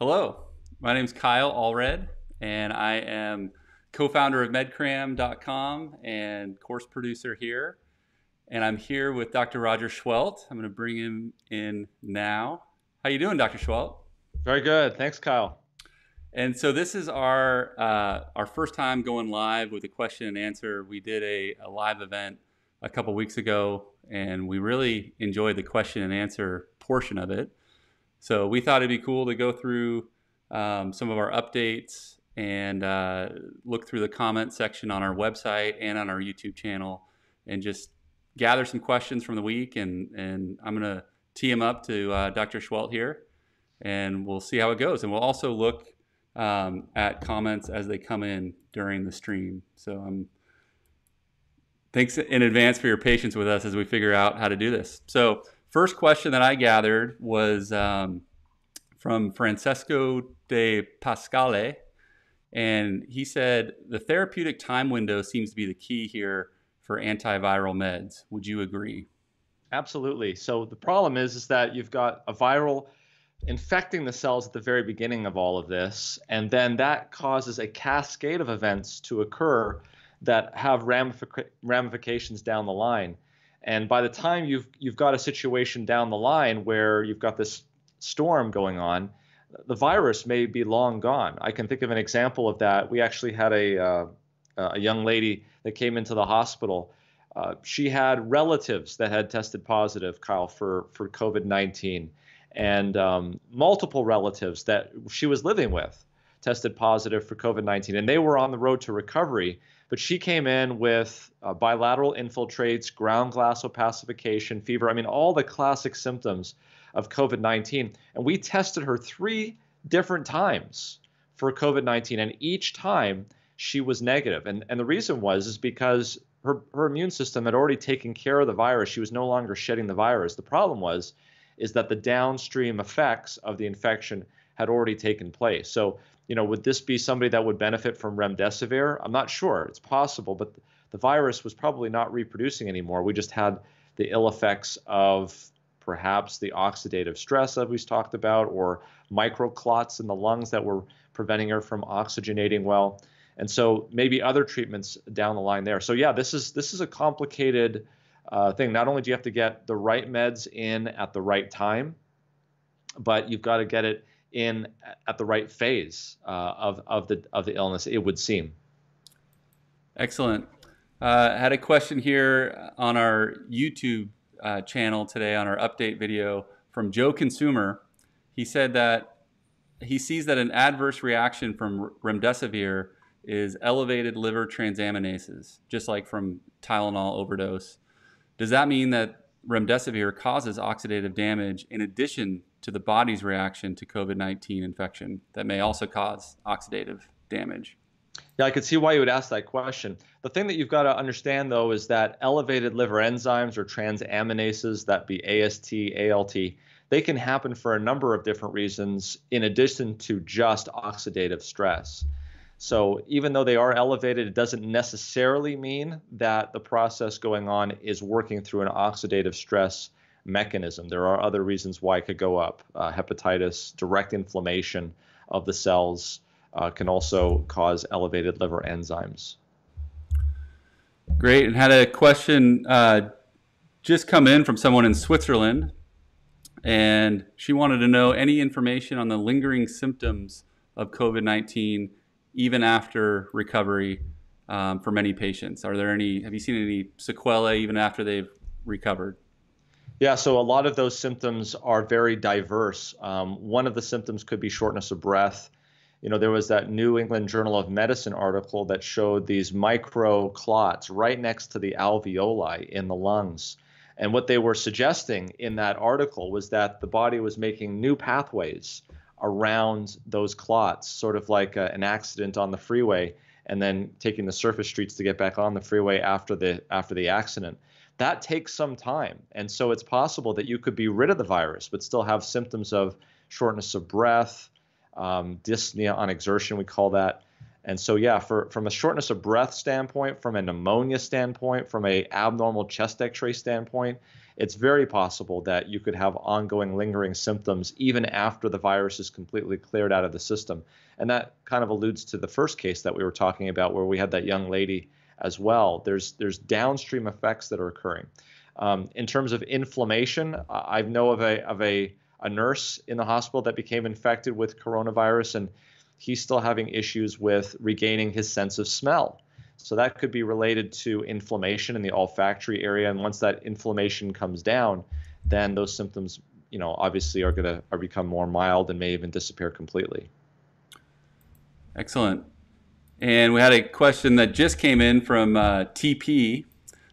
Hello, my name is Kyle Allred, and I am co-founder of MedCram.com and course producer here. And I'm here with Dr. Roger Seheult. I'm going to bring him in now. How you doing, Dr. Seheult? Very good. Thanks, Kyle. And so this is our first time going live with a question and answer. We did a live event a couple weeks ago, and we really enjoyed the question and answer portion of it. So we thought it'd be cool to go through some of our updates and look through the comment section on our website and on our YouTube channel and just gather some questions from the week. And I'm going to tee them up to Dr. Seheult here, and we'll see how it goes. And we'll also look at comments as they come in during the stream. So thanks in advance for your patience with us as we figure out how to do this. So first question that I gathered was from Francesco de Pascale, and he said, the therapeutic time window seems to be the key here for antiviral meds. Would you agree? Absolutely. So the problem is that you've got a viral infecting the cells at the very beginning of all of this, and then that causes a cascade of events to occur that have ramifications down the line. And by the time you've got a situation down the line where you've got this storm going on, the virus may be long gone. I can think of an example of that. We actually had a young lady that came into the hospital. She had relatives that had tested positive, Kyle, for COVID-19, and multiple relatives that she was living with tested positive for COVID-19, and they were on the road to recovery. But she came in with bilateral infiltrates, ground glass opacification, fever. I mean, all the classic symptoms of COVID-19. And we tested her 3 different times for COVID-19. And each time she was negative. And the reason was is because her immune system had already taken care of the virus. She was no longer shedding the virus. The problem is that the downstream effects of the infection had already taken place. So, you know, would this be somebody that would benefit from remdesivir? I'm not sure. It's possible, but the virus was probably not reproducing anymore. We just had the ill effects of perhaps the oxidative stress that we've talked about, or microclots in the lungs that were preventing her from oxygenating well. And so maybe other treatments down the line there. So yeah, this is a complicated thing. Not only do you have to get the right meds in at the right time, but you've got to get it in at the right phase of the illness, it would seem. Excellent. I had a question here on our YouTube channel today on our update video from Joe Consumer. He said that he sees that an adverse reaction from remdesivir is elevated liver transaminases, just like from Tylenol overdose. Does that mean that remdesivir causes oxidative damage in addition to the body's reaction to COVID-19 infection that may also cause oxidative damage? Yeah, I could see why you would ask that question. The thing that you've got to understand, though, is that elevated liver enzymes or transaminases, that be AST, ALT, they can happen for a number of different reasons in addition to just oxidative stress. So even though they are elevated, it doesn't necessarily mean that the process going on is working through an oxidative stress mechanism. There are other reasons why it could go up. Hepatitis, direct inflammation of the cells can also cause elevated liver enzymes. Great. And had a question just come in from someone in Switzerland, and she wanted to know any information on the lingering symptoms of COVID-19 even after recovery for many patients. Are there any, have you seen any sequelae even after they've recovered? Yeah, so a lot of those symptoms are very diverse. One of the symptoms could be shortness of breath. You know, there was that New England Journal of Medicine article that showed these micro clots right next to the alveoli in the lungs. And what they were suggesting in that article was that the body was making new pathways around those clots, sort of like an accident on the freeway and then taking the surface streets to get back on the freeway after the accident. That takes some time. And so it's possible that you could be rid of the virus, but still have symptoms of shortness of breath, dyspnea on exertion, we call that. And so, yeah, from a shortness of breath standpoint, from a pneumonia standpoint, from an abnormal chest x-ray standpoint, it's very possible that you could have ongoing lingering symptoms even after the virus is completely cleared out of the system. And that kind of alludes to the first case that we were talking about where we had that young lady as well. There's downstream effects that are occurring. In terms of inflammation, I know of a nurse in the hospital that became infected with coronavirus, and he's still having issues with regaining his sense of smell. So that could be related to inflammation in the olfactory area. And once that inflammation comes down, then those symptoms, you know, obviously are going to become more mild and may even disappear completely. Excellent. And we had a question that just came in from TP,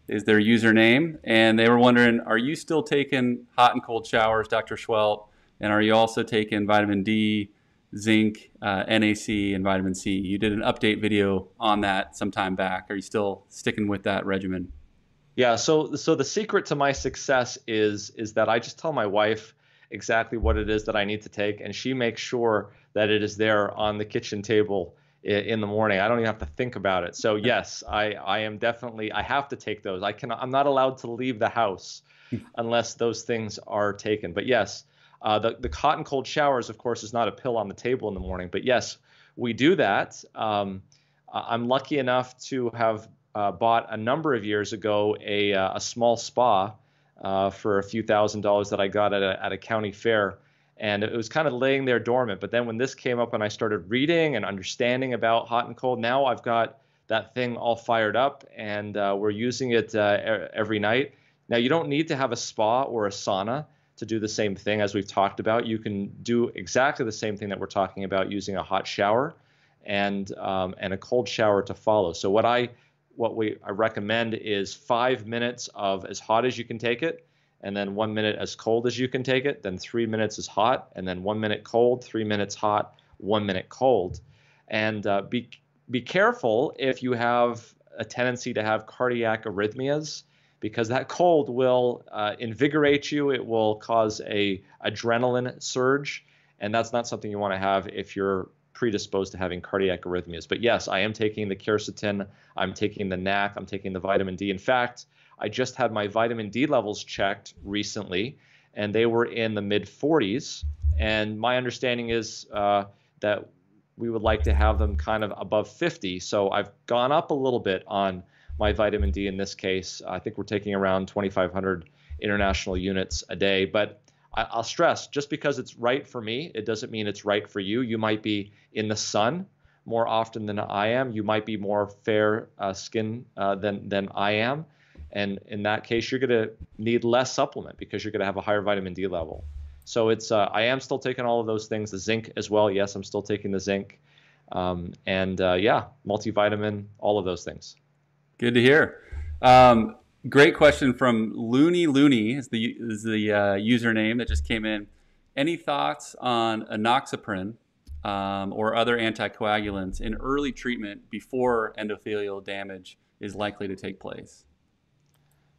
is their username. And they were wondering, are you still taking hot and cold showers, Dr. Seheult? And are you also taking vitamin D, zinc, NAC, and vitamin C? You did an update video on that some time back. Are you still sticking with that regimen? Yeah, so the secret to my success is that I just tell my wife exactly what it is that I need to take, and she makes sure that it is there on the kitchen table in the morning. I don't even have to think about it. So yes, I am definitely, I have to take those. I'm not allowed to leave the house unless those things are taken. But yes, the hot and cold showers, of course, is not a pill on the table in the morning. But yes, we do that. I'm lucky enough to have bought a number of years ago a small spa for a few $1,000s that I got at a county fair. And it was kind of laying there dormant. But then when this came up and I started reading and understanding about hot and cold, now I've got that thing all fired up, and we're using it every night. Now, you don't need to have a spa or a sauna to do the same thing as we've talked about. You can do exactly the same thing that we're talking about using a hot shower and a cold shower to follow. So what I recommend is 5 minutes of as hot as you can take it, and then 1 minute as cold as you can take it, then 3 minutes as hot, and then 1 minute cold, 3 minutes hot, 1 minute cold. And be careful if you have a tendency to have cardiac arrhythmias, because that cold will invigorate you. It will cause an adrenaline surge, and that's not something you want to have if you're predisposed to having cardiac arrhythmias. But yes, I am taking the quercetin, I'm taking the NAC, I'm taking the vitamin D. In fact, I just had my vitamin D levels checked recently, and they were in the mid-40s. And my understanding is that we would like to have them kind of above 50. So I've gone up a little bit on my vitamin D in this case. I think we're taking around 2,500 international units a day. But I'll stress, just because it's right for me, it doesn't mean it's right for you. You might be in the sun more often than I am. You might be more fair skin than I am. And in that case, you're going to need less supplement because you're going to have a higher vitamin D level. So it's I am still taking all of those things, the zinc as well. Yes, I'm still taking the zinc yeah, multivitamin, all of those things. Good to hear. Great question from Looney is the username that just came in. Any thoughts on enoxaparin or other anticoagulants in early treatment before endothelial damage is likely to take place?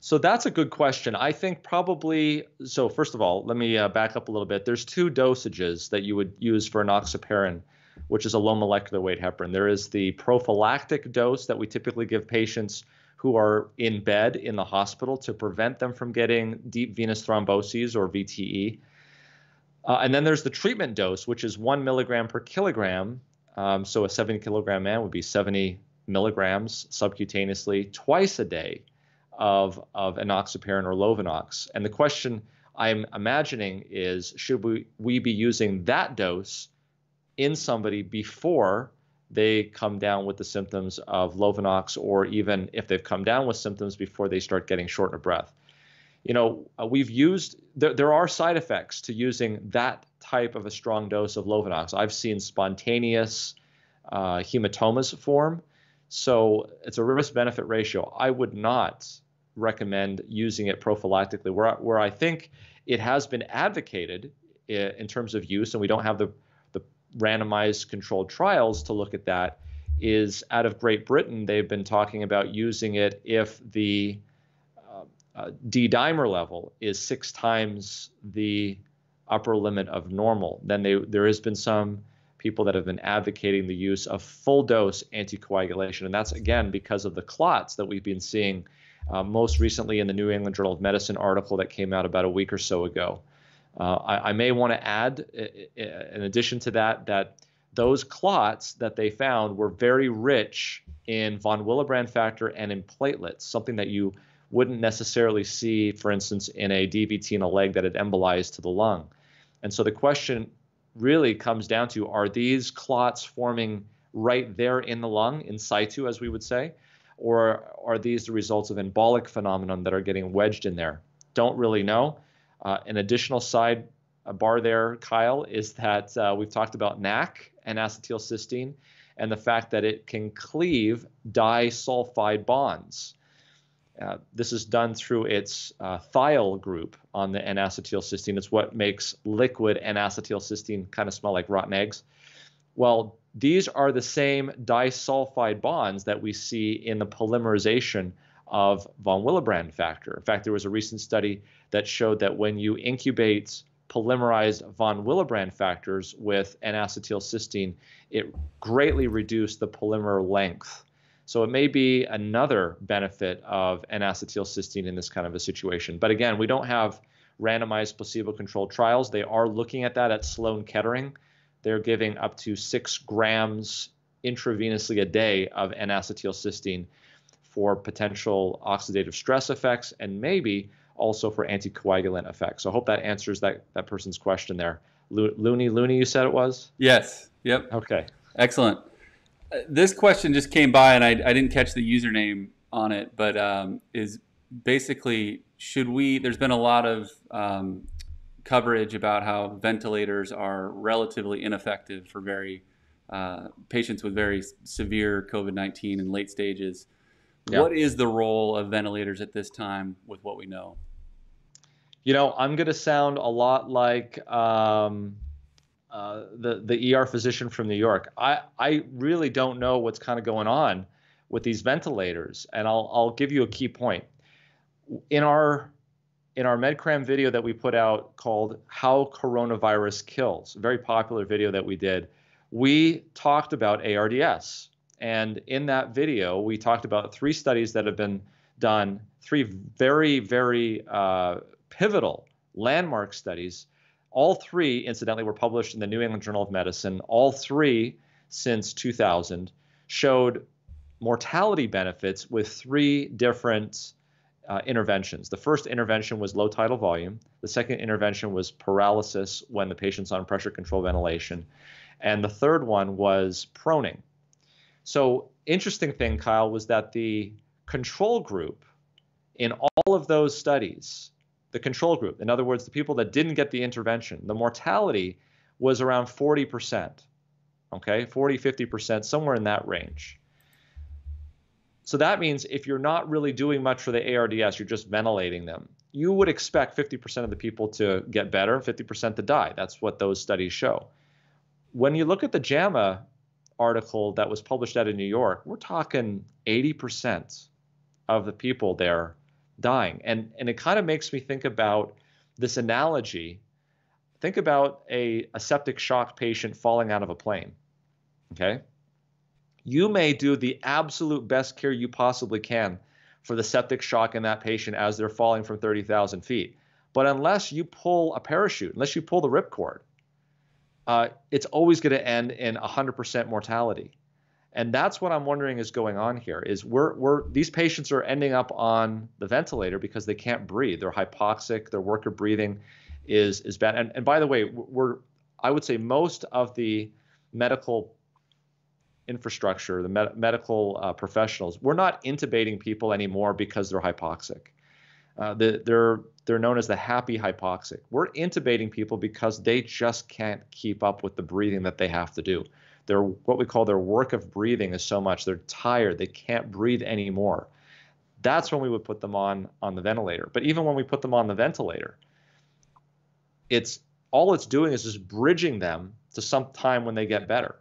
So that's a good question. I think probably, so first of all, let me back up a little bit. There's two dosages that you would use for enoxaparin, which is a low molecular weight heparin. There is the prophylactic dose that we typically give patients who are in bed in the hospital to prevent them from getting deep venous thromboses or VTE. And then there's the treatment dose, which is 1 mg/kg. So a 70-kilogram man would be 70 milligrams subcutaneously twice a day of enoxaparin or lovenox. And the question I'm imagining is, should we be using that dose in somebody before they come down with the symptoms of lovenox, or even if they've come down with symptoms before they start getting shortness of breath? You know, there are side effects to using that type of a strong dose of lovenox. I've seen spontaneous hematomas form. So it's a risk-benefit ratio. I would not recommend using it prophylactically. Where I think it has been advocated in terms of use, and we don't have the randomized controlled trials to look at that, is out of Great Britain. They've been talking about using it if the D-dimer level is 6 times the upper limit of normal. Then there has been some people that have been advocating the use of full dose anticoagulation. And that's, again, because of the clots that we've been seeing most recently in the New England Journal of Medicine article that came out about a week or so ago. I may want to add, in addition to that, that those clots that they found were very rich in von Willebrand factor and in platelets, something that you wouldn't necessarily see, for instance, in a DVT in a leg that had embolized to the lung. And so the question really comes down to, are these clots forming right there in the lung, in situ, as we would say, or are these the results of embolic phenomenon that are getting wedged in there? Don't really know. An additional side bar there, Kyle, is that we've talked about NAC, N-acetylcysteine, and the fact that it can cleave disulfide bonds. This is done through its thiol group on the N-acetylcysteine. It's what makes liquid N-acetylcysteine kind of smell like rotten eggs. Well, these are the same disulfide bonds that we see in the polymerization of von Willebrand factor. In fact, there was a recent study that showed that when you incubate polymerized von Willebrand factors with N-acetylcysteine, it greatly reduced the polymer length. So it may be another benefit of N-acetylcysteine in this kind of a situation. But again, we don't have randomized placebo-controlled trials. They are looking at that at Sloan Kettering. They're giving up to 6 grams intravenously a day of N-acetylcysteine for potential oxidative stress effects and maybe also for anticoagulant effects. So I hope that answers that person's question there. Looney, you said it was? Yes. Yep. Okay. Excellent. This question just came by, and I didn't catch the username on it, but is basically, should we, there's been a lot of coverage about how ventilators are relatively ineffective for very patients with very severe COVID-19 in late stages. Yeah. What is the role of ventilators at this time with what we know? You know, I'm going to sound a lot like the ER physician from New York. I really don't know what's kind of going on with these ventilators, and I'll give you a key point. In our MedCram video that we put out called How Coronavirus Kills, a very popular video that we did, we talked about ARDS. And in that video, we talked about 3 studies that have been done, 3 very, very pivotal landmark studies. All 3, incidentally, were published in the New England Journal of Medicine. All 3 since 2000 showed mortality benefits with 3 different interventions. The first intervention was low tidal volume. The second intervention was paralysis when the patient's on pressure control ventilation. And the third one was proning. So interesting thing, Kyle, was that the control group in all of those studies, the control group, in other words, the people that didn't get the intervention, the mortality was around 40%, okay, 40, 50%, somewhere in that range. So that means if you're not really doing much for the ARDS, you're just ventilating them, you would expect 50% of the people to get better, 50% to die. That's what those studies show. When you look at the JAMA article that was published out of New York, we're talking 80% of the people there dying. And it kind of makes me think about this analogy. Think about a septic shock patient falling out of a plane, okay? You may do the absolute best care you possibly can for the septic shock in that patient as they're falling from 30,000 feet. But unless you pull a parachute, unless you pull the ripcord, it's always going to end in 100% mortality. And that's what I'm wondering is going on here, is these patients are ending up on the ventilator because they can't breathe. They're hypoxic. Their work of breathing is bad. And by the way, I would say most of the medical infrastructure, the medical professionals, we're not intubating people anymore because they're hypoxic. They're known as the happy hypoxic. We're intubating people because they just can't keep up with the breathing that they have to do. Their, what we call their work of breathing is so much, they're tired, they can't breathe anymore. That's when we would put them on the ventilator. But even when we put them on the ventilator, all it's doing is just bridging them to some time when they get better.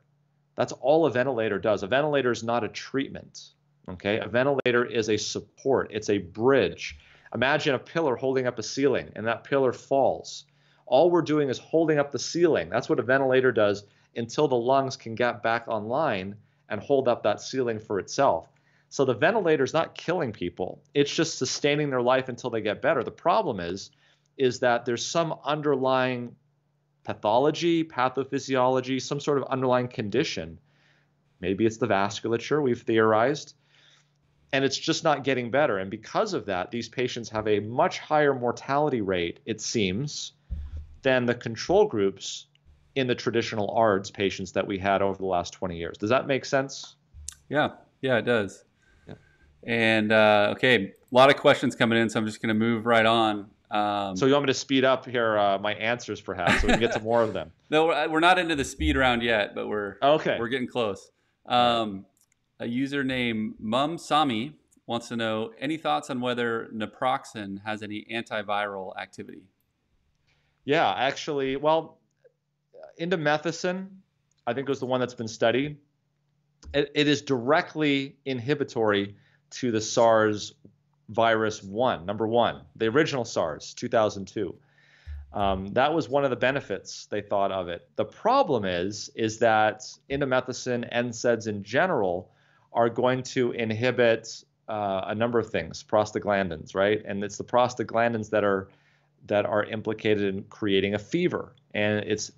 That's all a ventilator does. A ventilator is not a treatment, okay? A ventilator is a support. It's a bridge. Imagine a pillar holding up a ceiling, and that pillar falls. All we're doing is holding up the ceiling. That's what a ventilator does until the lungs can get back online and hold up that ceiling for itself. So the ventilator is not killing people. It's just sustaining their life until they get better. The problem is that there's some underlying pathology, pathophysiology, some sort of underlying condition. Maybe it's the vasculature, we've theorized, and it's just not getting better. And because of that, these patients have a much higher mortality rate, it seems, than the control groups in the traditional ARDS patients that we had over the last 20 years. Does that make sense? Yeah, it does. Yeah. And okay, a lot of questions coming in, so I'm just going to move right on. So you want me to speed up here my answers perhaps so we can get to more of them? No, we're not into the speed round yet, but we're getting close. A user named Mum Sami wants to know, any thoughts on whether naproxen has any antiviral activity? Yeah, actually, well, Indomethacin, I think, was the one that's been studied. It is directly inhibitory to the SARS virus 1, number 1, the original SARS, 2002. That was one of the benefits they thought of it. The problem is that indomethacin, NSAIDs in general, are going to inhibit a number of things, prostaglandins, right? And it's the prostaglandins that are implicated in creating a fever. And it's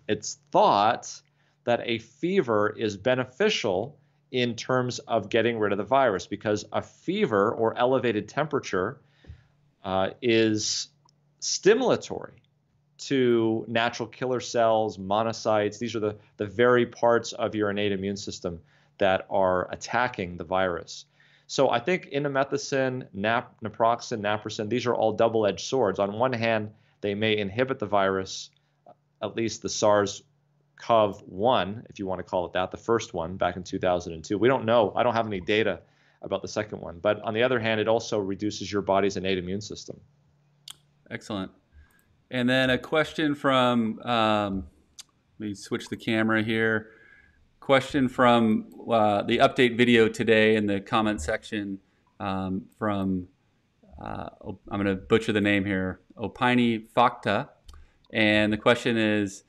thought that a fever is beneficial in terms of getting rid of the virus, because a fever or elevated temperature is stimulatory to natural killer cells, monocytes. These are the very parts of your innate immune system that are attacking the virus. So I think indomethacin, naproxen, naproxen, these are all double-edged swords. On one hand, they may inhibit the virus, at least the SARS-CoV-1, if you want to call it that, the first one back in 2002. We don't know. I don't have any data about the second one. But on the other hand, it also reduces your body's innate immune system. Excellent. And then a question from, let me switch the camera here. Question from the update video today in the comment section from, I'm going to butcher the name here, Opini Fakta. And the question is,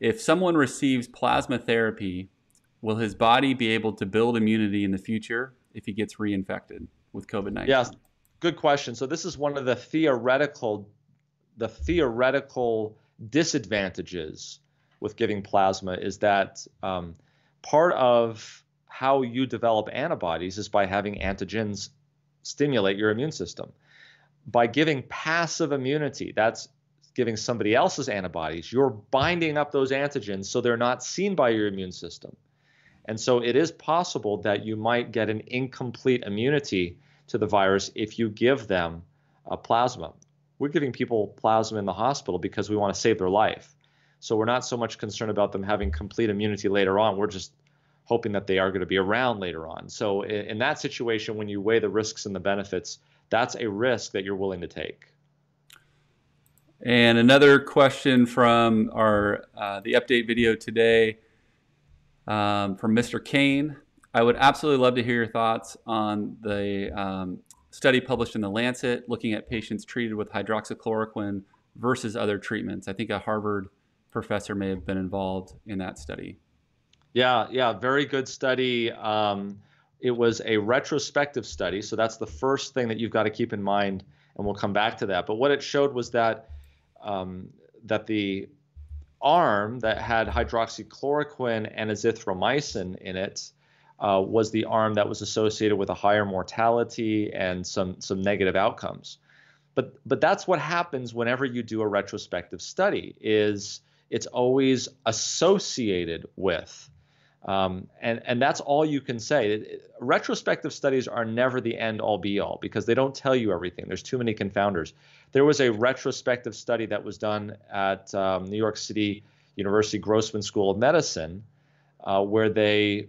if someone receives plasma therapy, will his body be able to build immunity in the future if he gets reinfected with COVID-19? Yes, good question. So this is one of the theoretical disadvantages with giving plasma, is that part of how you develop antibodies is by having antigens stimulate your immune system. By giving passive immunity, that's giving somebody else's antibodies, you're binding up those antigens so they're not seen by your immune system. And so it is possible that you might get an incomplete immunity to the virus if you give them a plasma. We're giving people plasma in the hospital because we want to save their life. So we're not so much concerned about them having complete immunity later on. We're just hoping that they are going to be around later on. So in that situation, when you weigh the risks and the benefits, that's a risk that you're willing to take. And another question from our the update video today from Mr. Kane. I would absolutely love to hear your thoughts on the study published in The Lancet looking at patients treated with hydroxychloroquine versus other treatments. I think a Harvard professor may have been involved in that study. Yeah, very good study. It was a retrospective study, so that's the first thing that you've got to keep in mind, and we'll come back to that. But what it showed was that that the arm that had hydroxychloroquine and azithromycin in it was the arm that was associated with a higher mortality and some negative outcomes. But that's what happens whenever you do a retrospective study, is it's always associated with, and that's all you can say. Retrospective studies are never the end all be all, because they don't tell you everything. There's too many confounders. There was a retrospective study that was done at New York City University Grossman School of Medicine, where they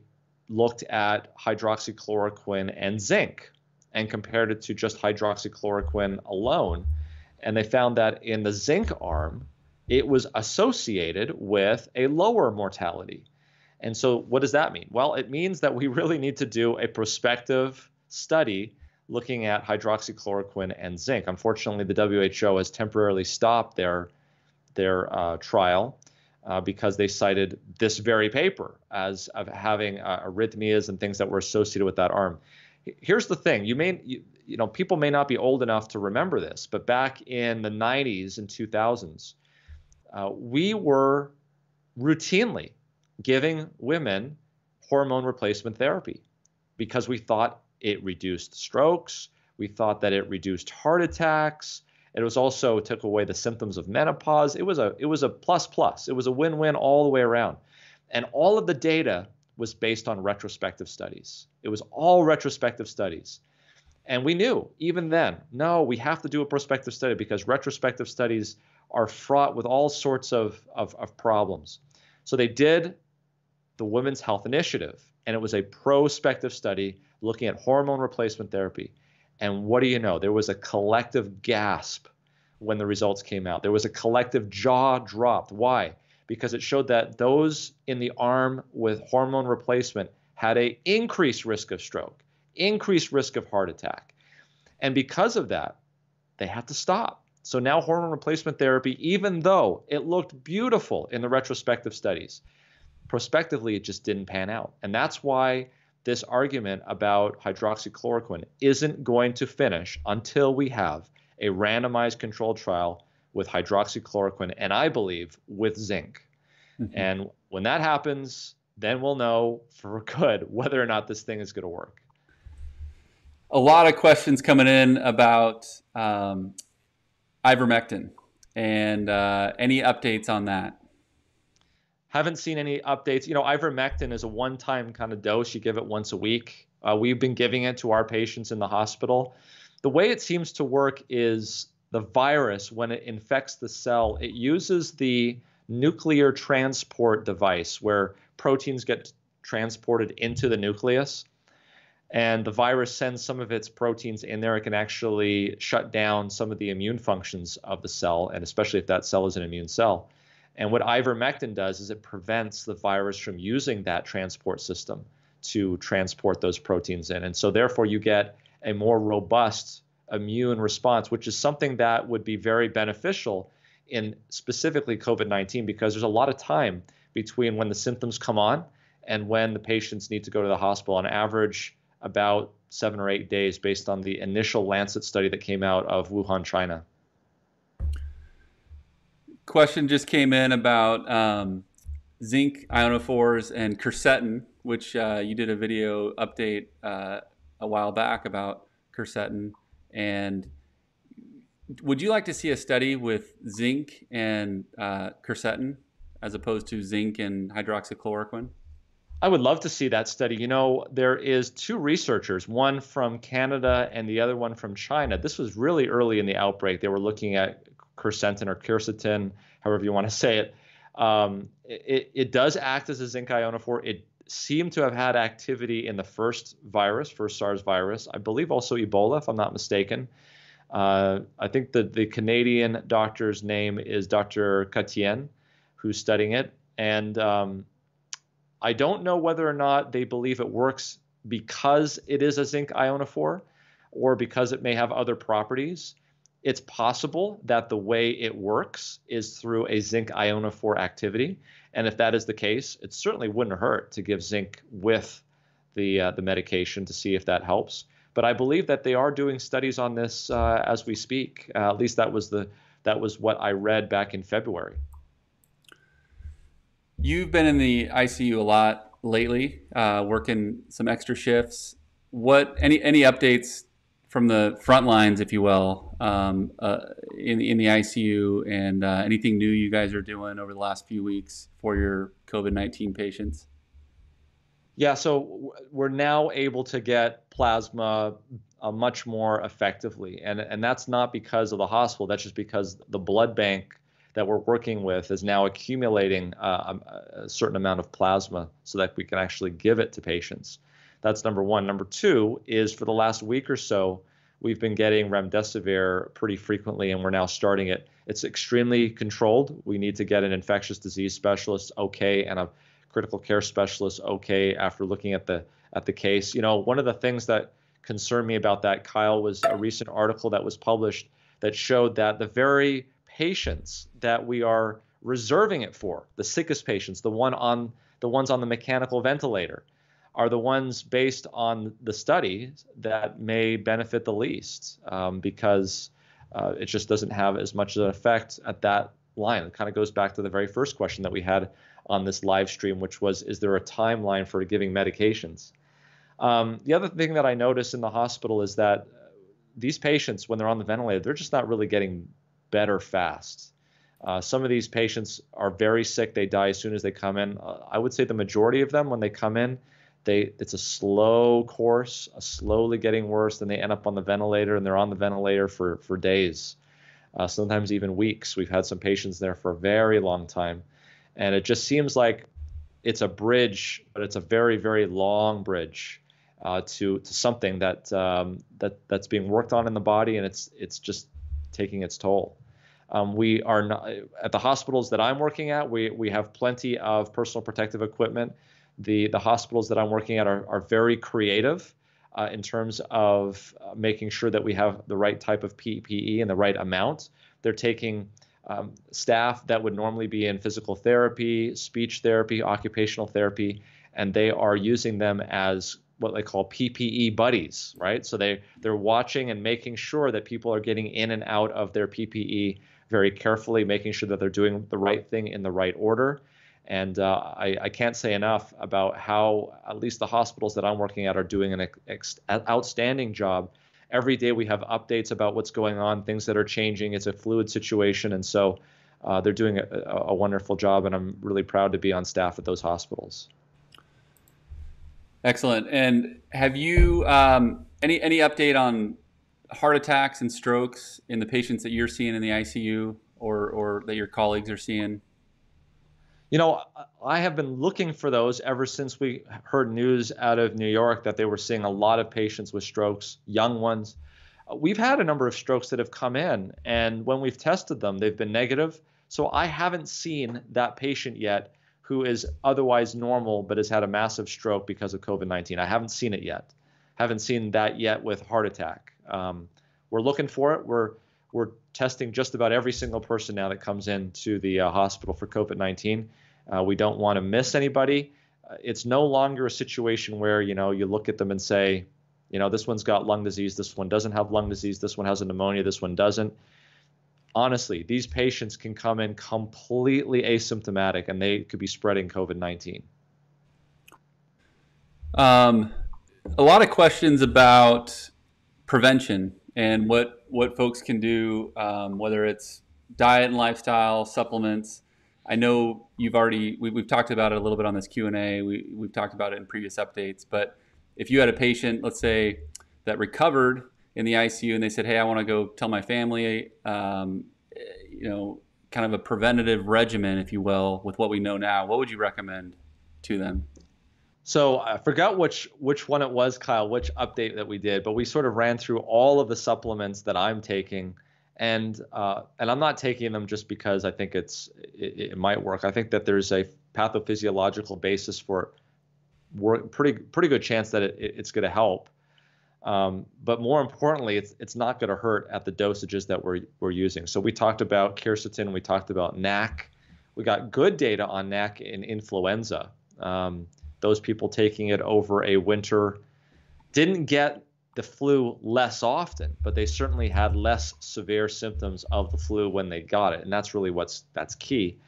looked at hydroxychloroquine and zinc and compared it to just hydroxychloroquine alone. And they found that in the zinc arm, it was associated with a lower mortality. And so what does that mean? Well, it means that we really need to do a prospective study looking at hydroxychloroquine and zinc. Unfortunately, the WHO has temporarily stopped their trial because they cited this very paper as of having arrhythmias and things that were associated with that arm. Here's the thing. You know, people may not be old enough to remember this, but back in the 90s and 2000s, we were routinely giving women hormone replacement therapy because we thought it reduced strokes. We thought that it reduced heart attacks. It was also, it took away the symptoms of menopause. It was a plus plus. It was a win-win all the way around. And all of the data was based on retrospective studies. It was all retrospective studies. And we knew even then, no, we have to do a prospective study because retrospective studies are fraught with all sorts of problems. So they did the Women's Health Initiative, and it was a prospective study looking at hormone replacement therapy. And what do you know? There was a collective gasp when the results came out. There was a collective jaw dropped. Why? Because it showed that those in the arm with hormone replacement had an increased risk of stroke, increased risk of heart attack. And because of that, they had to stop. So now hormone replacement therapy, even though it looked beautiful in the retrospective studies, prospectively, it just didn't pan out. And that's why this argument about hydroxychloroquine isn't going to finish until we have a randomized controlled trial with hydroxychloroquine, and I believe with zinc. Mm-hmm. And when that happens, then we'll know for good whether or not this thing is going to work. A lot of questions coming in about ivermectin and any updates on that. Haven't seen any updates. You know, ivermectin is a one-time kind of dose. You give it once a week. We've been giving it to our patients in the hospital. The way it seems to work is the virus, when it infects the cell, it uses the nuclear transport device where proteins get transported into the nucleus. And the virus sends some of its proteins in there. It can actually shut down some of the immune functions of the cell, and especially if that cell is an immune cell. And what ivermectin does is it prevents the virus from using that transport system to transport those proteins in. And so therefore you get a more robust immune response, which is something that would be very beneficial in specifically COVID-19, because there's a lot of time between when the symptoms come on and when the patients need to go to the hospital. On average, about 7 or 8 days based on the initial Lancet study that came out of Wuhan, China. Question just came in about zinc ionophores and quercetin, which you did a video update a while back about quercetin. And would you like to see a study with zinc and quercetin as opposed to zinc and hydroxychloroquine? I would love to see that study. You know, there is two researchers, one from Canada and the other one from China. This was really early in the outbreak. They were looking at quercetin, however you want to say it. It does act as a zinc ionophore. It seemed to have had activity in the first SARS virus, I believe also Ebola, if I'm not mistaken. I think that the Canadian doctor's name is Dr. Katien, who's studying it. And I don't know whether or not they believe it works because it is a zinc ionophore or because it may have other properties. It's possible that the way it works is through a zinc ionophore activity. And if that is the case, it certainly wouldn't hurt to give zinc with the medication to see if that helps. But I believe that they are doing studies on this as we speak. At least that was what I read back in February. You've been in the ICU a lot lately, working some extra shifts. Any updates from the front lines, if you will, in the ICU, and anything new you guys are doing over the last few weeks for your COVID-19 patients? Yeah, so we're now able to get plasma much more effectively. And that's not because of the hospital. That's just because the blood bank that we're working with is now accumulating a certain amount of plasma so that we can actually give it to patients. That's number one. Number two is for the last week or so, we've been getting remdesivir pretty frequently, and we're now starting it. It's extremely controlled. We need to get an infectious disease specialist okay and a critical care specialist okay after looking at the case. You know, one of the things that concerned me about that, Kyle, was a recent article that was published that showed that the very patients that we are reserving it for, the sickest patients, the ones on the mechanical ventilator, are the ones based on the study that may benefit the least, because it just doesn't have as much of an effect at that line. It kind of goes back to the very first question that we had on this live stream, which was, is there a timeline for giving medications? The other thing that I notice in the hospital is that these patients, when they're on the ventilator, they're just not really getting better fast. Some of these patients are very sick. They die as soon as they come in. I would say the majority of them, when they come in, it's a slow course, slowly getting worse. Then they end up on the ventilator, and they're on the ventilator for days, sometimes even weeks. We've had some patients there for a very long time. And it just seems like it's a bridge, but it's a very, very long bridge to something that that's being worked on in the body, and it's just taking its toll. We are not, at the hospitals that I'm working at, we have plenty of personal protective equipment. The hospitals that I'm working at are very creative in terms of making sure that we have the right type of PPE and the right amount. They're taking staff that would normally be in physical therapy, speech therapy, occupational therapy, and they are using them as what they call PPE buddies, right? So they're watching and making sure that people are getting in and out of their PPE very carefully, making sure that they're doing the right thing in the right order. And I can't say enough about how at least the hospitals that I'm working at are doing an outstanding job. Every day we have updates about what's going on, things that are changing. It's a fluid situation. And so they're doing a wonderful job, and I'm really proud to be on staff at those hospitals. Excellent. And have you any update on heart attacks and strokes in the patients that you're seeing in the ICU or that your colleagues are seeing? You know, I have been looking for those ever since we heard news out of New York that they were seeing a lot of patients with strokes, young ones. We've had a number of strokes that have come in, and when we've tested them, they've been negative. So I haven't seen that patient yet who is otherwise normal but has had a massive stroke because of COVID-19. I haven't seen it yet. Haven't seen that yet with heart attack. We're looking for it. We're testing just about every single person now that comes into the hospital for COVID-19. We don't want to miss anybody. It's no longer a situation where, you know, you look at them and say, you know, this one's got lung disease, this one doesn't have lung disease, this one has a pneumonia, this one doesn't. Honestly, these patients can come in completely asymptomatic, and they could be spreading COVID-19. A lot of questions about prevention and what folks can do, whether it's diet and lifestyle, supplements. I know you've already, we've talked about it a little bit on this Q&A. We've talked about it in previous updates, but if you had a patient, let's say, that recovered in the ICU and they said, hey, I want to go tell my family, you know, kind of a preventative regimen, if you will, with what we know now, what would you recommend to them? So I forgot which one it was, Kyle, which update that we did, but we sort of ran through all of the supplements that I'm taking, and I'm not taking them just because I think it might work. I think that there's a pathophysiological basis for it, pretty good chance that it's going to help, but more importantly, it's not going to hurt at the dosages that we're using. So we talked about quercetin, we talked about NAC, we got good data on NAC in influenza. Those people taking it over a winter didn't get the flu less often, but they certainly had less severe symptoms of the flu when they got it. And that's really that's key,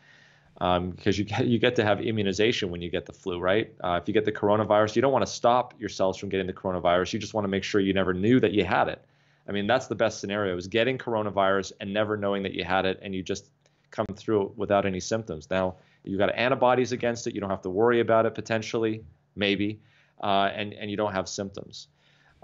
because you get to have immunization when you get the flu, right? If you get the coronavirus, you don't want to stop yourselves from getting the coronavirus. You just want to make sure you never knew that you had it. I mean, that's the best scenario, is getting coronavirus and never knowing that you had it, and you just come through it without any symptoms. Now, you've got antibodies against it. You don't have to worry about it potentially, maybe, and you don't have symptoms.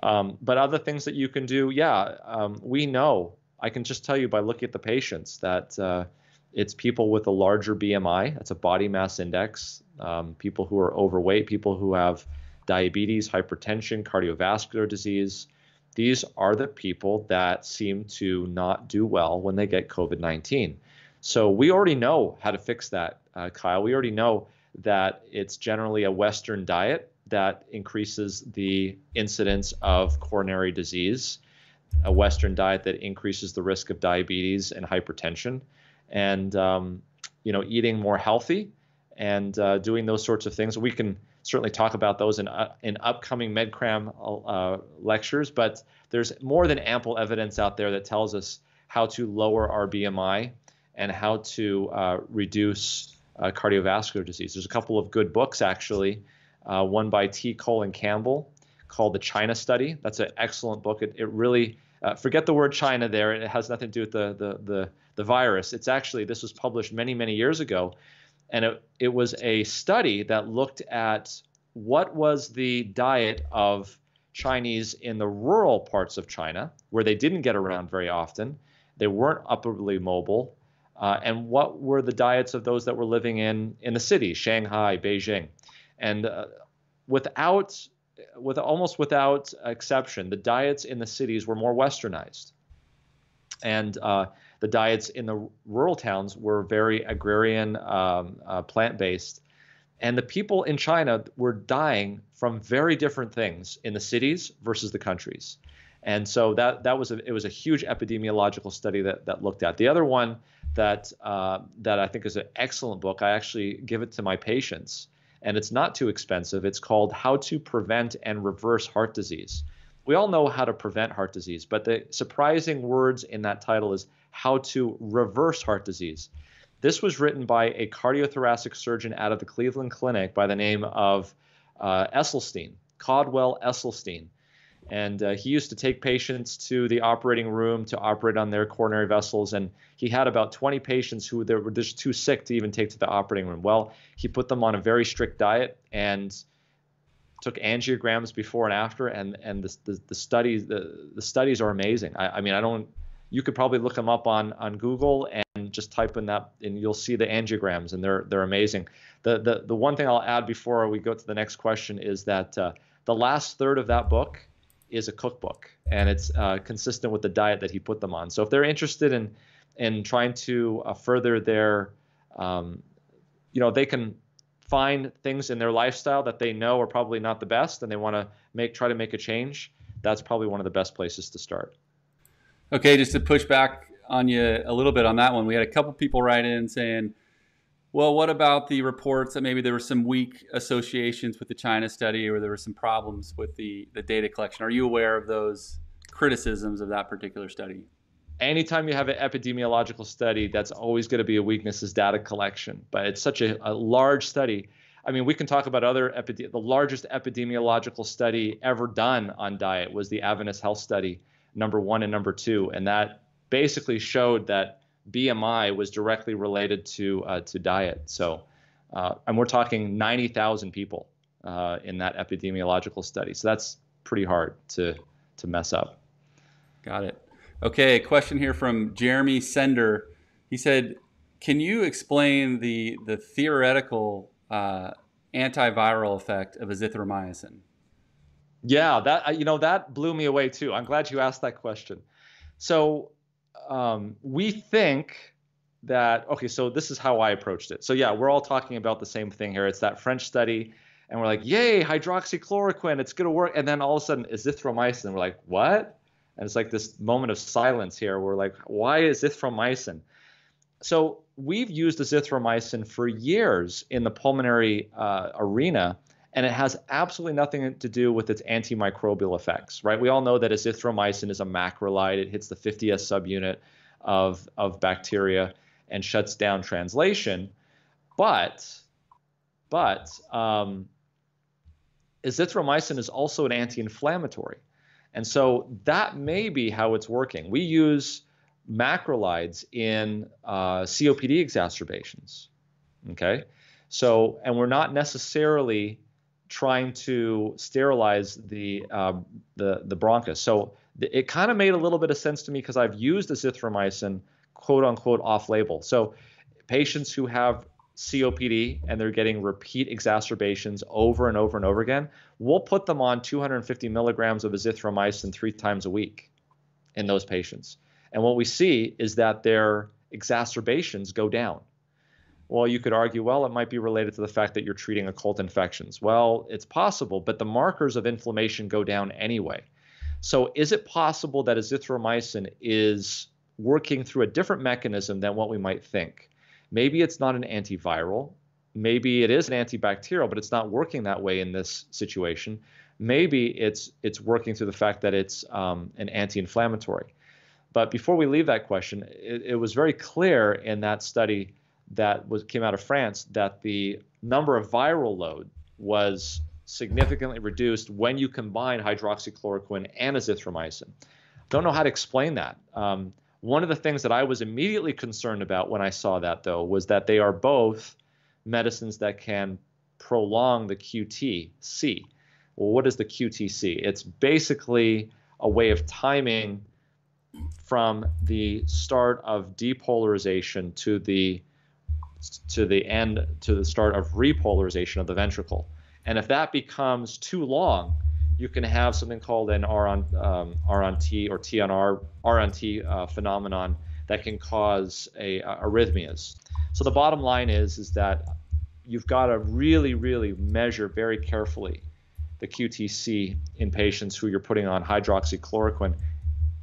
But other things that you can do, yeah, we know. I can just tell you by looking at the patients that it's people with a larger BMI. That's a body mass index. People who are overweight, people who have diabetes, hypertension, cardiovascular disease. These are the people that seem to not do well when they get COVID-19. So we already know how to fix that, Kyle. We already know that it's generally a Western diet that increases the incidence of coronary disease, a Western diet that increases the risk of diabetes and hypertension, and you know, eating more healthy and doing those sorts of things. We can certainly talk about those in upcoming MedCram lectures, but there's more than ample evidence out there that tells us how to lower our BMI and how to reduce cardiovascular disease. There's a couple of good books, actually, one by T. Cole and Campbell called The China Study. That's an excellent book. It really, forget the word China there. It has nothing to do with the virus. It's actually, this was published many, many years ago. And it was a study that looked at what was the diet of Chinese in the rural parts of China, where they didn't get around very often. They weren't upwardly mobile. And what were the diets of those that were living in the city, Shanghai, Beijing? And almost without exception, the diets in the cities were more westernized. And the diets in the rural towns were very agrarian, plant-based. And the people in China were dying from very different things in the cities versus the countries. And so it was a huge epidemiological study that looked at. The other one that I think is an excellent book, I actually give it to my patients, and it's not too expensive. It's called How to Prevent and Reverse Heart Disease. We all know how to prevent heart disease, but the surprising words in that title is how to reverse heart disease. This was written by a cardiothoracic surgeon out of the Cleveland Clinic by the name of Esselstyn, Caldwell Esselstyn. And he used to take patients to the operating room to operate on their coronary vessels. And he had about 20 patients who they were just too sick to even take to the operating room. Well, he put them on a very strict diet and took angiograms before and after. And the studies are amazing. You could probably look them up on Google and just type in that, and you'll see the angiograms, and they're amazing. The one thing I'll add before we go to the next question is that the last third of that book is a cookbook, and it's consistent with the diet that he put them on. So if they're interested in trying to further their, they can find things in their lifestyle that they know are probably not the best, and they want to try to make a change. That's probably one of the best places to start. Okay, just to push back on you a little bit on that one, we had a couple people write in saying, well, what about the reports that maybe there were some weak associations with the China study, or there were some problems with the data collection? Are you aware of those criticisms of that particular study? Anytime you have an epidemiological study, that's always going to be a weakness, is data collection. But it's such a large study. I mean, we can talk about the largest epidemiological study ever done on diet was the Adventist Health Study, number 1 and number 2. And that basically showed that BMI was directly related to diet. So, and we're talking 90,000 people in that epidemiological study. So that's pretty hard to mess up. Got it. Okay, a question here from Jeremy Sender. He said, can you explain the theoretical antiviral effect of azithromycin? Yeah, that blew me away too. I'm glad you asked that question. So we think that, okay, so this is how I approached it. So yeah, we're all talking about the same thing here. It's that French study, and we're like, yay, hydroxychloroquine, it's going to work. And then all of a sudden, azithromycin. We're like, what? And it's like this moment of silence here. We're like, why azithromycin? So we've used azithromycin for years in the pulmonary arena, and it has absolutely nothing to do with its antimicrobial effects, right? We all know that azithromycin is a macrolide. It hits the 50S subunit of bacteria and shuts down translation. But azithromycin is also an anti-inflammatory. And so that may be how it's working. We use macrolides in COPD exacerbations, okay? So, and we're not necessarily trying to sterilize the bronchus. So it kind of made a little bit of sense to me, because I've used azithromycin, quote unquote, off label. So patients who have COPD and they're getting repeat exacerbations over and over and over again, we'll put them on 250 milligrams of azithromycin 3 times a week in those patients. And what we see is that their exacerbations go down. Well, you could argue, well, it might be related to the fact that you're treating occult infections. Well, it's possible, but the markers of inflammation go down anyway. So is it possible that azithromycin is working through a different mechanism than what we might think? Maybe it's not an antiviral. Maybe it is an antibacterial, but it's not working that way in this situation. Maybe it's working through the fact that it's an anti-inflammatory. But before we leave that question, it was very clear in that study that came out of France that the number of viral load was significantly reduced when you combine hydroxychloroquine and azithromycin. Don't know how to explain that. One of the things that I was immediately concerned about when I saw that, though, was that they are both medicines that can prolong the QTC. Well, what is the QTC? It's basically a way of timing from the start of depolarization to the start of repolarization of the ventricle. And if that becomes too long, you can have something called an R on T or T on R on T phenomenon that can cause arrhythmias. So the bottom line is that you've got to really, really measure very carefully the QTC in patients who you're putting on hydroxychloroquine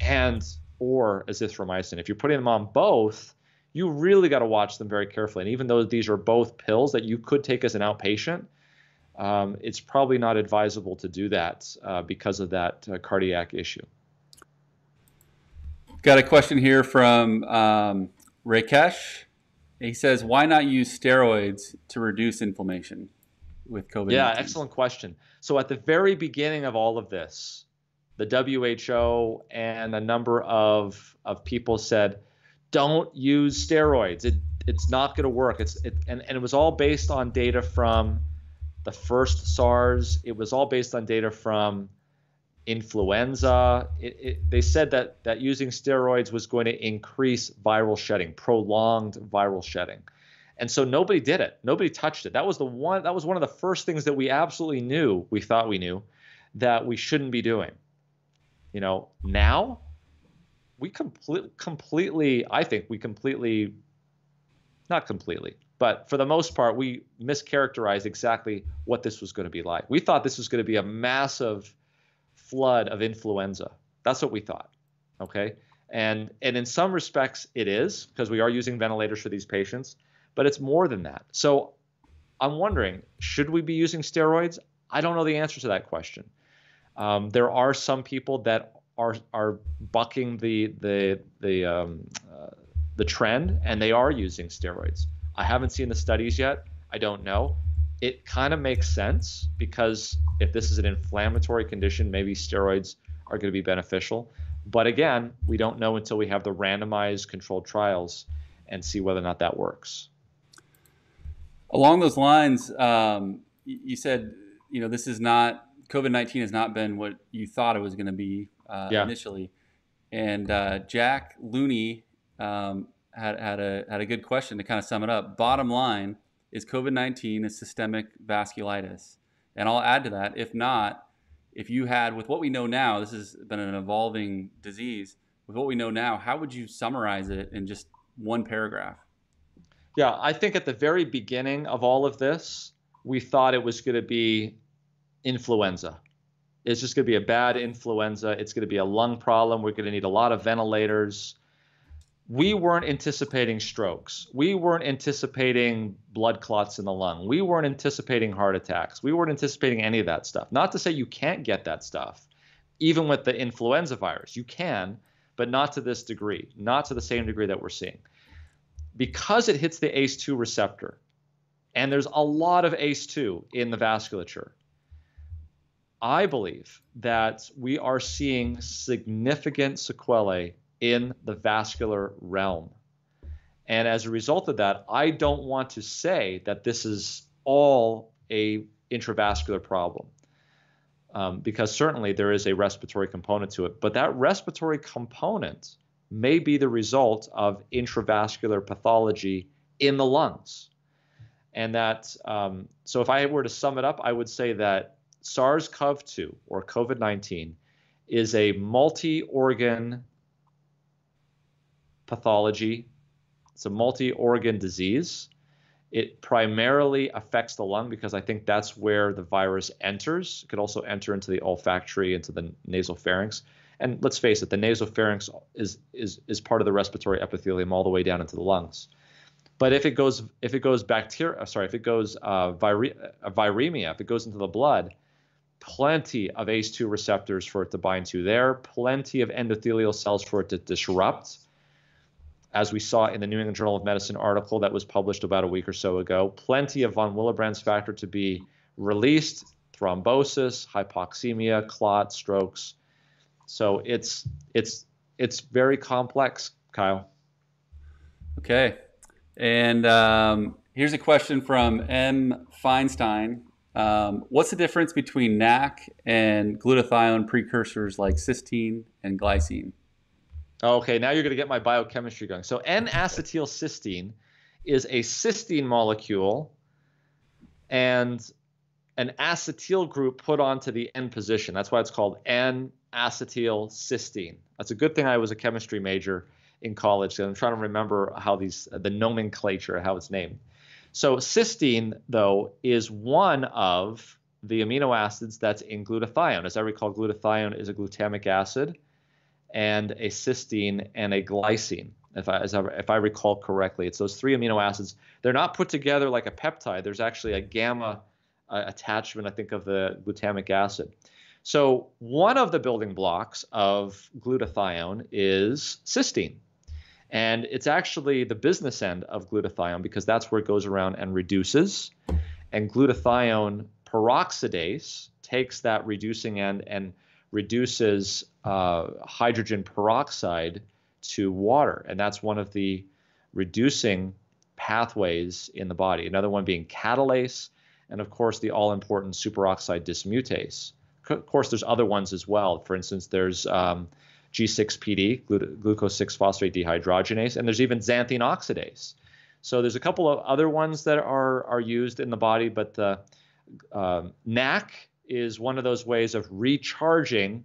and or azithromycin. If you're putting them on both, you really got to watch them very carefully. And even though these are both pills that you could take as an outpatient, it's probably not advisable to do that because of that cardiac issue. Got a question here from Rakesh. He says, why not use steroids to reduce inflammation with COVID-19? Yeah, excellent question. So at the very beginning of all of this, the WHO and a number of people said, don't use steroids. It's not going to work. And it was all based on data from the first SARS. It was all based on data from influenza. They said that using steroids was going to increase viral shedding, prolonged viral shedding. And so nobody did it. Nobody touched it. That was one of the first things that we absolutely knew, we thought we knew, that we shouldn't be doing. You know, now we completely, I think we completely, not completely, but for the most part, we mischaracterized exactly what this was going to be like. We thought this was going to be a massive flood of influenza. That's what we thought, okay? And in some respects, it is, because we are using ventilators for these patients, but it's more than that. So I'm wondering, should we be using steroids? I don't know the answer to that question. There are some people that are bucking the trend, and they are using steroids. I haven't seen the studies yet. I don't know. It kind of makes sense, because if this is an inflammatory condition, maybe steroids are going to be beneficial. But again, we don't know until we have the randomized controlled trials and see whether or not that works. Along those lines, you said, you know, this is not, COVID-19 has not been what you thought it was going to be initially. And Jack Looney had a good question to kind of sum it up. Bottom line is COVID-19 is systemic vasculitis. And I'll add to that, if not, if you had, with what we know now, this has been an evolving disease, with what we know now, how would you summarize it in just one paragraph? Yeah, I think at the very beginning of all of this, we thought it was going to be influenza. It's just going to be a bad influenza. It's going to be a lung problem. We're going to need a lot of ventilators. We weren't anticipating strokes. We weren't anticipating blood clots in the lung. We weren't anticipating heart attacks. We weren't anticipating any of that stuff. Not to say you can't get that stuff, even with the influenza virus. You can, but not to this degree, not to the same degree that we're seeing. Because it hits the ACE2 receptor, and there's a lot of ACE2 in the vasculature, I believe that we are seeing significant sequelae in the vascular realm. And as a result of that, I don't want to say that this is all a intravascular problem, because certainly there is a respiratory component to it, but that respiratory component may be the result of intravascular pathology in the lungs. And that, so if I were to sum it up, I would say that SARS-CoV-2 or COVID-19 is a multi-organ pathology. It's a multi-organ disease. It primarily affects the lung because I think that's where the virus enters. It could also enter into the olfactory, into the nasopharynx. And let's face it, the nasopharynx is part of the respiratory epithelium all the way down into the lungs. But if it goes viremia, if it goes into the blood, plenty of ACE2 receptors for it to bind to there, plenty of endothelial cells for it to disrupt, as we saw in the New England Journal of Medicine article that was published about a week or so ago, plenty of von Willebrand factor to be released, thrombosis, hypoxemia, clots, strokes. So it's very complex, Kyle. Okay. And here's a question from M. Feinstein. What's the difference between NAC and glutathione precursors like cysteine and glycine? Okay, now you're going to get my biochemistry going. So N-acetylcysteine is a cysteine molecule and an acetyl group put onto the N position. That's why it's called N-acetylcysteine. That's a good thing I was a chemistry major in college. So I'm trying to remember how the nomenclature, how it's named. So cysteine, though, is one of the amino acids that's in glutathione. As I recall, glutathione is a glutamic acid and a cysteine and a glycine, if I recall correctly. It's those three amino acids. They're not put together like a peptide. There's actually a gamma attachment, I think, of the glutamic acid. So one of the building blocks of glutathione is cysteine. And it's actually the business end of glutathione because that's where it goes around and reduces. And glutathione peroxidase takes that reducing end and reduces hydrogen peroxide to water. And that's one of the reducing pathways in the body. Another one being catalase and, of course, the all-important superoxide dismutase. Of course, there's other ones as well. For instance, there's G6PD, glucose 6-phosphate dehydrogenase, and there's even xanthine oxidase. So there's a couple of other ones that are used in the body, but the NAC is one of those ways of recharging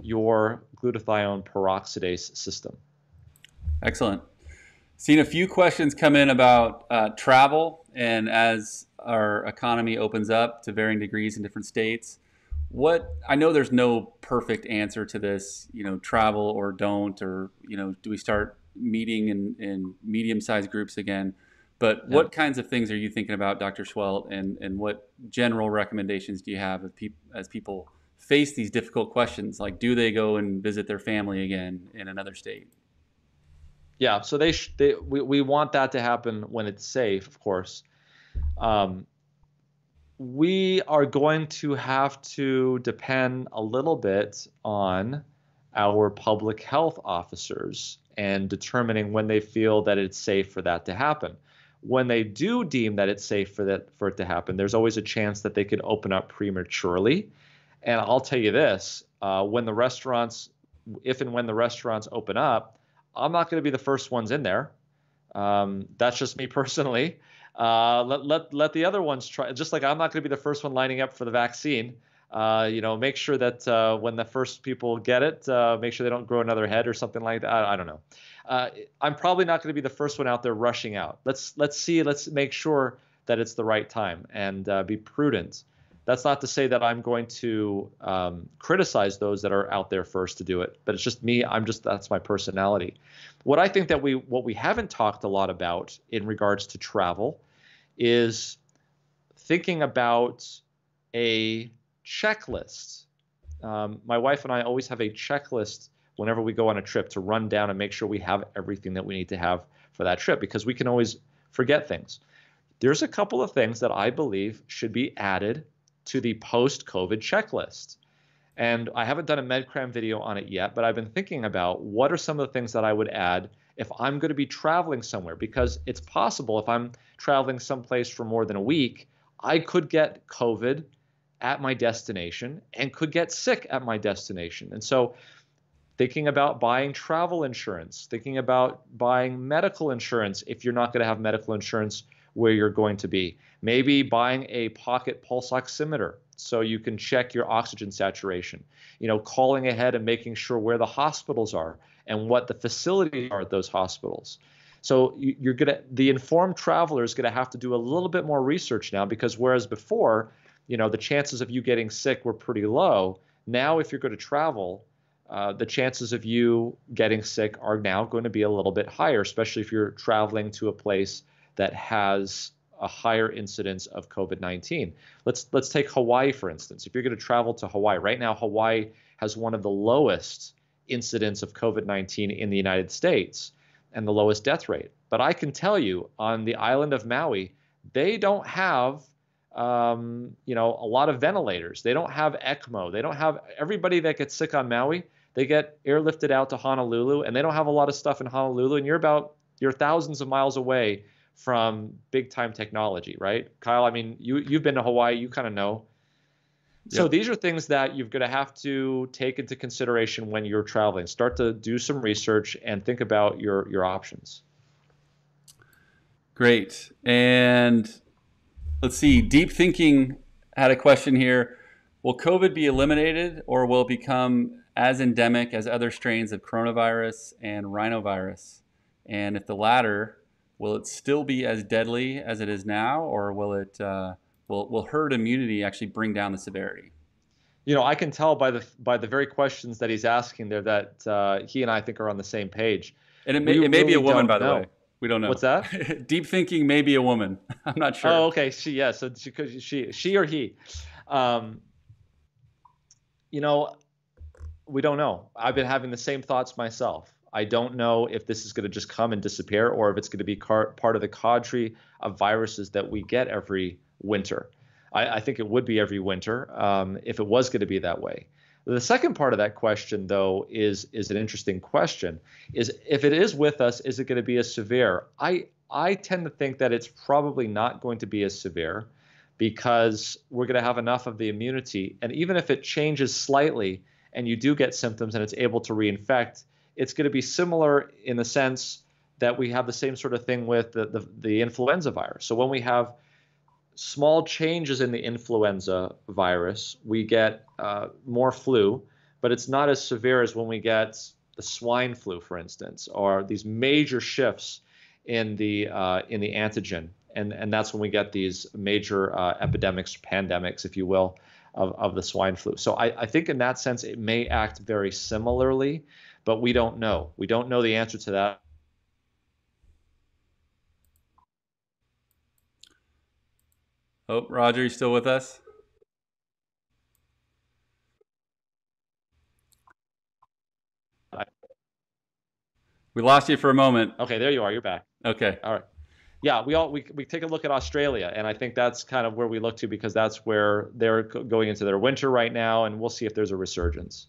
your glutathione peroxidase system. Excellent. Seen a few questions come in about travel, and as our economy opens up to varying degrees in different states, I know there's no perfect answer to this, you know, travel or don't, or, you know, do we start meeting in medium-sized groups again? But yeah, what kinds of things are you thinking about, Dr. Seheult, and what general recommendations do you have as people face these difficult questions? Like, do they go and visit their family again in another state? Yeah, so we want that to happen when it's safe, of course. We are going to have to depend a little bit on our public health officers and determining when they feel that it's safe for that to happen. When they do deem that it's safe for it to happen, there's always a chance that they could open up prematurely. And I'll tell you this, if and when the restaurants open up, I'm not going to be the first ones in there. That's just me personally. Let the other ones try. Just like I'm not going to be the first one lining up for the vaccine. You know, make sure that when the first people get it, make sure they don't grow another head or something like that. I don't know. I'm probably not going to be the first one out there rushing out. Let's see. Let's make sure that it's the right time and be prudent. That's not to say that I'm going to criticize those that are out there first to do it, but it's just me. That's my personality. What I think that what we haven't talked a lot about in regards to travel is thinking about a checklist. My wife and I always have a checklist whenever we go on a trip to run down and make sure we have everything that we need to have for that trip, because we can always forget things. There's a couple of things that I believe should be added to the post-COVID checklist. And I haven't done a MedCram video on it yet, but I've been thinking about what are some of the things that I would add if I'm going to be traveling somewhere, because it's possible if I'm traveling someplace for more than a week, I could get COVID at my destination and could get sick at my destination. And so thinking about buying travel insurance, thinking about buying medical insurance if you're not going to have medical insurance where you're going to be, maybe buying a pocket pulse oximeter so you can check your oxygen saturation, you know, calling ahead and making sure where the hospitals are and what the facilities are at those hospitals. So the informed traveler is going to have to do a little bit more research now, because whereas before, you know, the chances of you getting sick were pretty low. Now, if you're going to travel, the chances of you getting sick are now going to be a little bit higher, especially if you're traveling to a place that has a higher incidence of COVID-19. Let's take Hawaii, for instance. If you're going to travel to Hawaii, right now Hawaii has one of the lowest incidence of COVID-19 in the United States and the lowest death rate. But I can tell you on the island of Maui, they don't have a lot of ventilators. They don't have ECMO. They don't have everybody that gets sick on Maui. They get airlifted out to Honolulu, and they don't have a lot of stuff in Honolulu. And you're thousands of miles away from big time technology, right? Kyle, I mean, you've been to Hawaii, you kind of know. So yep. These are things that you're going to have to take into consideration when you're traveling. Start to do some research and think about your options. Great. And let's see, Deep Thinking had a question here. Will COVID be eliminated or will it become as endemic as other strains of coronavirus and rhinovirus? And if the latter, will it still be as deadly as it is now, or will it... Will herd immunity actually bring down the severity? You know, I can tell by the very questions that he's asking there that he and I think are on the same page. And it may be a woman, by the way. We don't know. What's that? Deep Thinking may be a woman. I'm not sure. Oh, okay. So she or he. We don't know. I've been having the same thoughts myself. I don't know if this is going to just come and disappear, or if it's going to be part of the cadre of viruses that we get every winter. I think it would be every winter if it was going to be that way. The second part of that question, though, is an interesting question. Is if it is with us, is it going to be as severe? I tend to think that it's probably not going to be as severe, because we're going to have enough of the immunity. And even if it changes slightly and you do get symptoms and it's able to reinfect, it's going to be similar in the sense that we have the same sort of thing with the influenza virus. So when we have small changes in the influenza virus, we get more flu, but it's not as severe as when we get the swine flu, for instance, or these major shifts in the antigen. And that's when we get these major epidemics, pandemics, if you will, of the swine flu. So I think in that sense, it may act very similarly, but we don't know. We don't know the answer to that. Oh, Roger, you still with us? We lost you for a moment. Okay, there you are. You're back. Okay. All right. Yeah, we take a look at Australia, and I think that's kind of where we look to, because that's where they're going into their winter right now, and we'll see if there's a resurgence.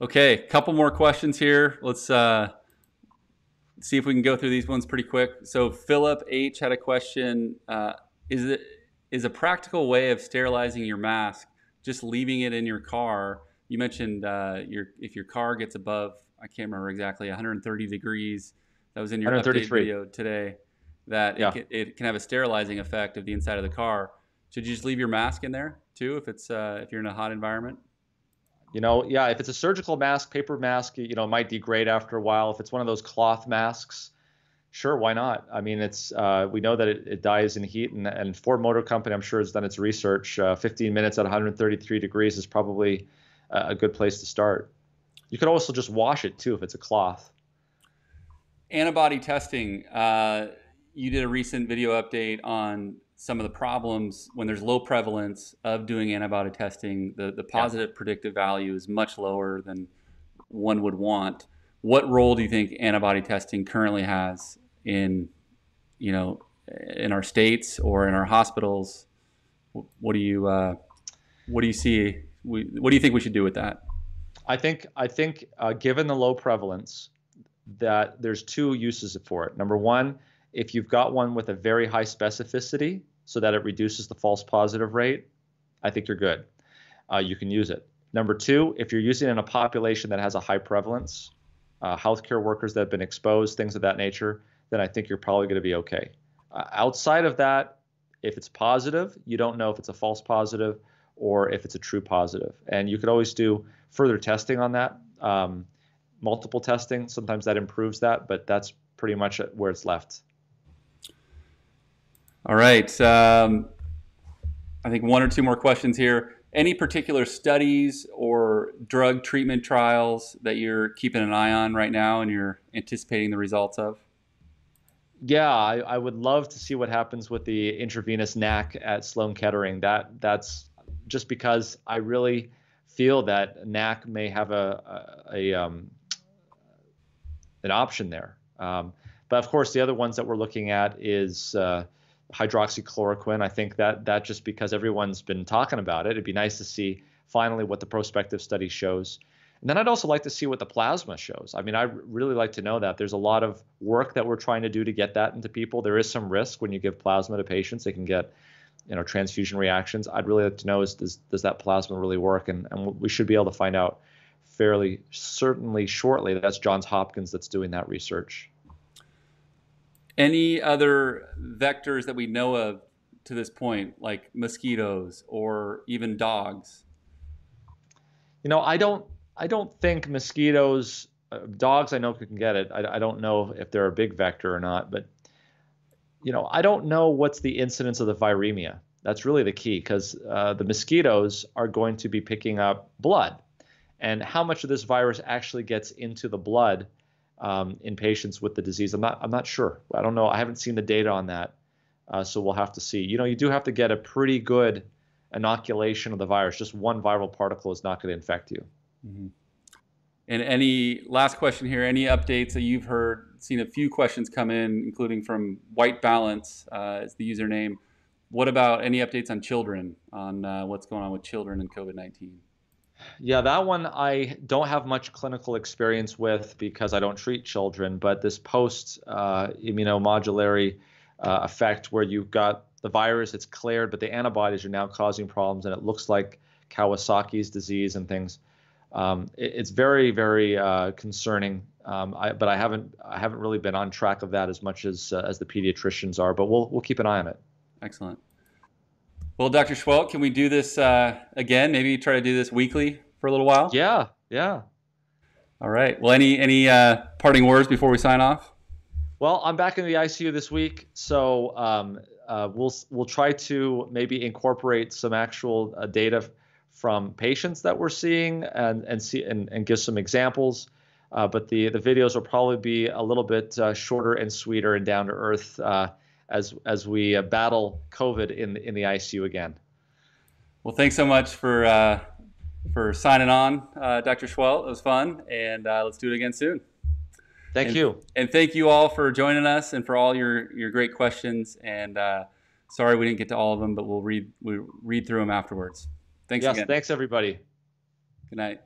Okay, a couple more questions here. Let's see if we can go through these ones pretty quick. So Philip H. had a question. Is a practical way of sterilizing your mask just leaving it in your car? You mentioned if your car gets above, I can't remember exactly, 130 degrees. That was in your update video today. That yeah. it can have a sterilizing effect of the inside of the car. Should you just leave your mask in there too if you're in a hot environment? You know, yeah, if it's a surgical mask, paper mask, you know, it might degrade after a while. If it's one of those cloth masks, sure, why not? I mean, it's we know that it dies in heat, and Ford Motor Company, I'm sure, has done its research. 15 minutes at 133 degrees is probably a good place to start. You could also just wash it, too, if it's a cloth. Antibody testing. You did a recent video update on some of the problems when there's low prevalence of doing antibody testing. The positive yeah. predictive value is much lower than one would want. What role do you think antibody testing currently has in our states or in our hospitals? What do you think we should do with that? I think given the low prevalence, that there's two uses for it. Number one, if you've got one with a very high specificity so that it reduces the false positive rate, I think you're good. You can use it. Number two, if you're using it in a population that has a high prevalence, healthcare workers that have been exposed, things of that nature, then I think you're probably going to be okay. Outside of that, if it's positive, you don't know if it's a false positive or if it's a true positive. And you could always do further testing on that, multiple testing. Sometimes that improves that, but that's pretty much where it's left. All right. I think one or two more questions here. Any particular studies or drug treatment trials that you're keeping an eye on right now and you're anticipating the results of? yeah, I would love to see what happens with the intravenous NAC at Sloan Kettering. That's just because I really feel that NAC may have an option there. But of course, the other ones that we're looking at is hydroxychloroquine. I think that just because everyone's been talking about it, it'd be nice to see finally what the prospective study shows. And then I'd also like to see what the plasma shows. I mean, I really like to know that. There's a lot of work that we're trying to do to get that into people. There is some risk when you give plasma to patients. They can get, transfusion reactions. I'd really like to know is, does that plasma really work? And we should be able to find out fairly certainly shortly. That's Johns Hopkins that's doing that research. Any other vectors that we know of to this point, like mosquitoes or even dogs? I don't think mosquitoes, dogs I know can get it. I don't know if they're a big vector or not, but I don't know what's the incidence of the viremia. That's really the key, because the mosquitoes are going to be picking up blood, and how much of this virus actually gets into the blood in patients with the disease. I'm not sure. I don't know. I haven't seen the data on that, so we'll have to see. You do have to get a pretty good inoculation of the virus. Just one viral particle is not going to infect you. Mm-hmm. And any last question here, any updates that you've heard? Seen a few questions come in, including from White Balance is the username. What about any updates on children, on what's going on with children and COVID-19? Yeah, that one I don't have much clinical experience with because I don't treat children, but this post-immunomodulatory effect where you've got the virus, it's cleared, but the antibodies are now causing problems, and it looks like Kawasaki's disease and things. It's very, very concerning, but I haven't really been on track of that as much as the pediatricians are. But we'll keep an eye on it. Excellent. Well, Dr. Seheult, can we do this again? Maybe try to do this weekly for a little while. Yeah. All right. Well, any parting words before we sign off? Well, I'm back in the ICU this week, so we'll try to maybe incorporate some actual data from patients that we're seeing and give some examples. But the videos will probably be a little bit shorter and sweeter and down to earth as we battle COVID in the ICU again. Well, thanks so much for signing on, Dr. Seheult. It was fun, and let's do it again soon. Thank you. And thank you all for joining us and for all your great questions. And sorry we didn't get to all of them, but we'll read through them afterwards. Thanks again. Thanks, everybody. Good night.